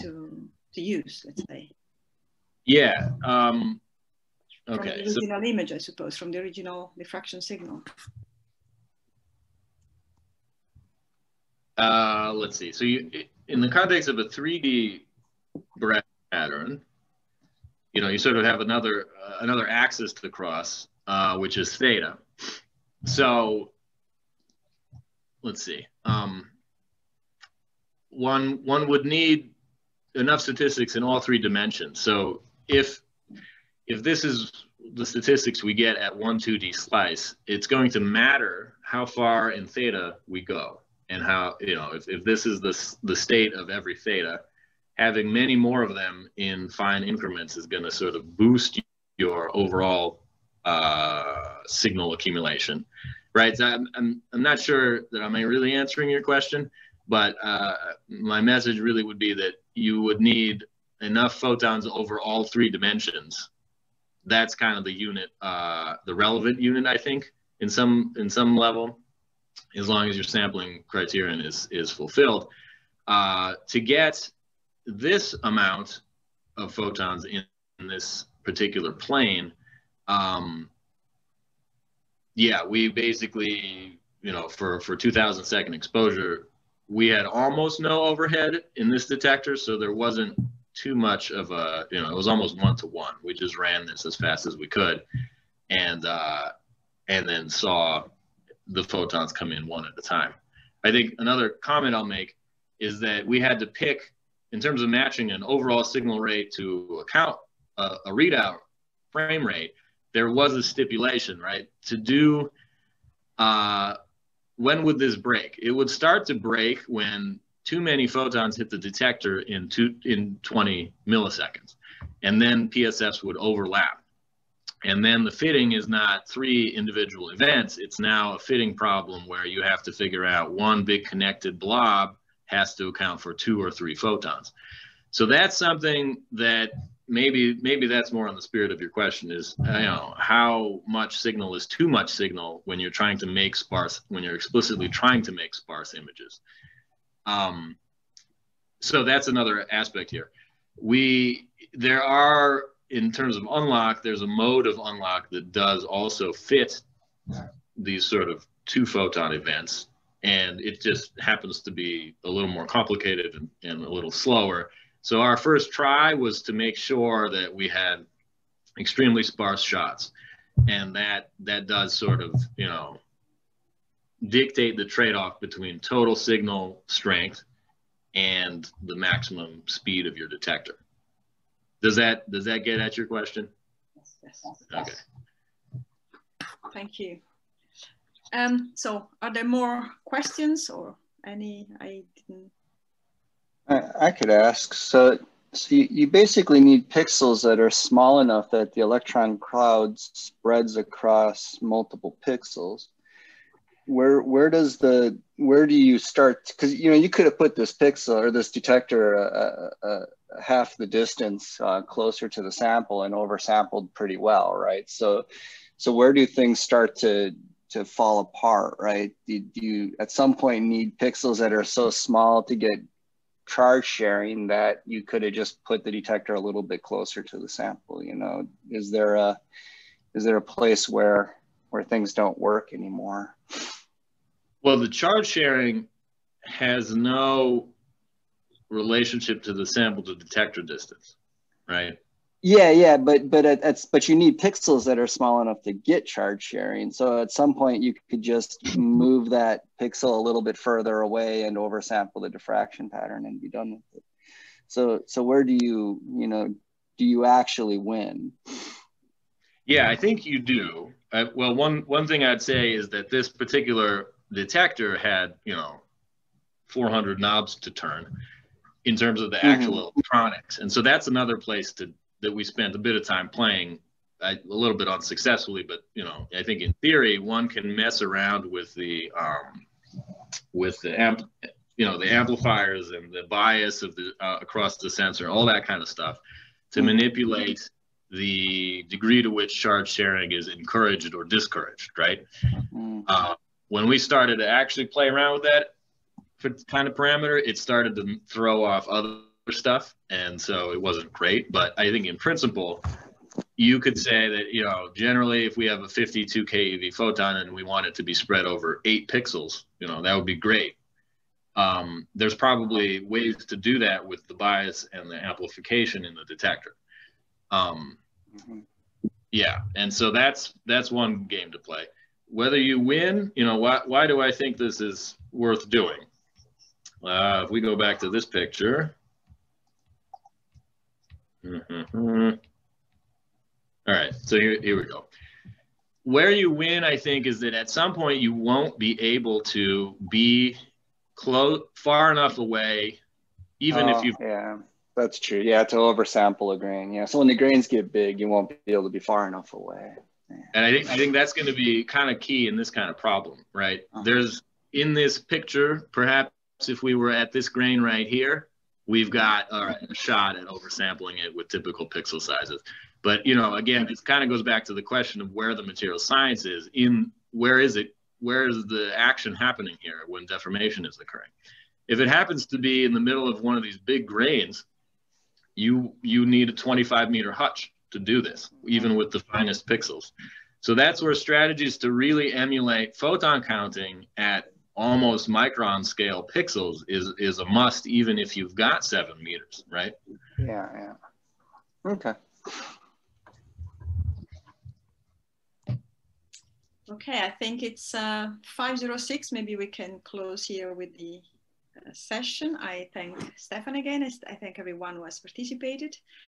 to use, let's say? Yeah. Okay. From the original image, I suppose, from the original diffraction signal. Let's see. So you, in the context of a 3D Bragg pattern, you know, you sort of have another axis to cross, which is theta. So let's see. One would need enough statistics in all three dimensions. So if this is the statistics we get at 1,2D slice, it's going to matter how far in theta we go. And how, you know, if this is the state of every theta, having many more of them in fine increments is going to sort of boost your overall signal accumulation, right? So I'm not sure that I'm really answering your question, but my message really would be that you would need enough photons over all three dimensions. That's kind of the unit, the relevant unit, I think, in some level, as long as your sampling criterion is fulfilled, to get this amount of photons in this particular plane. Yeah, we basically, you know, for 2,000 second exposure, we had almost no overhead in this detector, so there wasn't too much of a, you know, it was almost 1-to-1. We just ran this as fast as we could, and then saw the photons come in one at a time. I think another comment I'll make is that we had to pick, in terms of matching an overall signal rate to account a readout frame rate, there was a stipulation, right? To do, when would this break? It would start to break when too many photons hit the detector in 20 milliseconds. And then PSFs would overlap. And then the fitting is not three individual events. It's now a fitting problem where you have to figure out one big connected blob has to account for 2 or 3 photons. So that's something that maybe that's more on the spirit of your question, is, you know, how much signal is too much signal when you're trying to make sparse, when you're explicitly trying to make sparse images. So that's another aspect here. There are, in terms of unlock, there's a mode of unlock that does also fit these sort of 2 photon events. And it just happens to be a little more complicated and a little slower. So our first try was to make sure that we had extremely sparse shots. And that does sort of, you know, dictate the trade-off between total signal strength and the maximum speed of your detector. Does that get at your question? Yes. Okay. Thank you. So are there more questions or any? I could ask. So you basically need pixels that are small enough that the electron cloud spreads across multiple pixels. Where do you start? Because, you know, you could have put this pixel or this detector half the distance closer to the sample and oversampled pretty well, right? So where do things start to fall apart, right? Do you at some point need pixels that are so small to get charge sharing that you could have just put the detector a little bit closer to the sample? You know, is there a place where things don't work anymore? Well, the charge sharing has no relationship to the sample to detector distance, right? Yeah, but you need pixels that are small enough to get charge sharing. So at some point you could just move that pixel a little bit further away and oversample the diffraction pattern and be done with it. So where do you, do you actually win? Yeah, I think you do. Well, one thing I'd say is that this particular detector had, 400 knobs to turn in terms of the actual electronics. And so that's another place that we spent a bit of time playing, a little bit unsuccessfully, but, I think in theory, one can mess around with the the amplifiers and the bias of the, across the sensor, all that kind of stuff to manipulate the degree to which charge sharing is encouraged or discouraged, right? When we started to actually play around with that kind of parameter, it started to throw off other stuff, and so it wasn't great. But I think in principle, you could say that, generally if we have a 52 keV photon and we want it to be spread over 8 pixels, that would be great. There's probably ways to do that with the bias and the amplification in the detector. Yeah, and so that's one game to play. Whether you win, why do I think this is worth doing? If we go back to this picture. All right, so here we go. Where you win, I think, is that at some point you won't be able to be close, far enough away, even if you... Yeah, that's true. Yeah, to oversample a grain. Yeah, so when the grains get big, you won't be able to be far enough away. Yeah. And I think that's going to be kind of key in this kind of problem, right? There's, in this picture, perhaps if we were at this grain right here, we've got a shot at oversampling it with typical pixel sizes. But, again, it kind of goes back to the question of where the material science is, where is the action happening here when deformation is occurring? If it happens to be in the middle of one of these big grains, you need a 25-meter hutch to do this, even with the finest pixels. So that's where strategies to really emulate photon counting at almost micron scale pixels is a must, even if you've got 7 meters, right? Yeah, yeah. Okay. Okay, I think it's 5:06. Maybe we can close here with the session. I thank Stefan again. I thank everyone who has participated.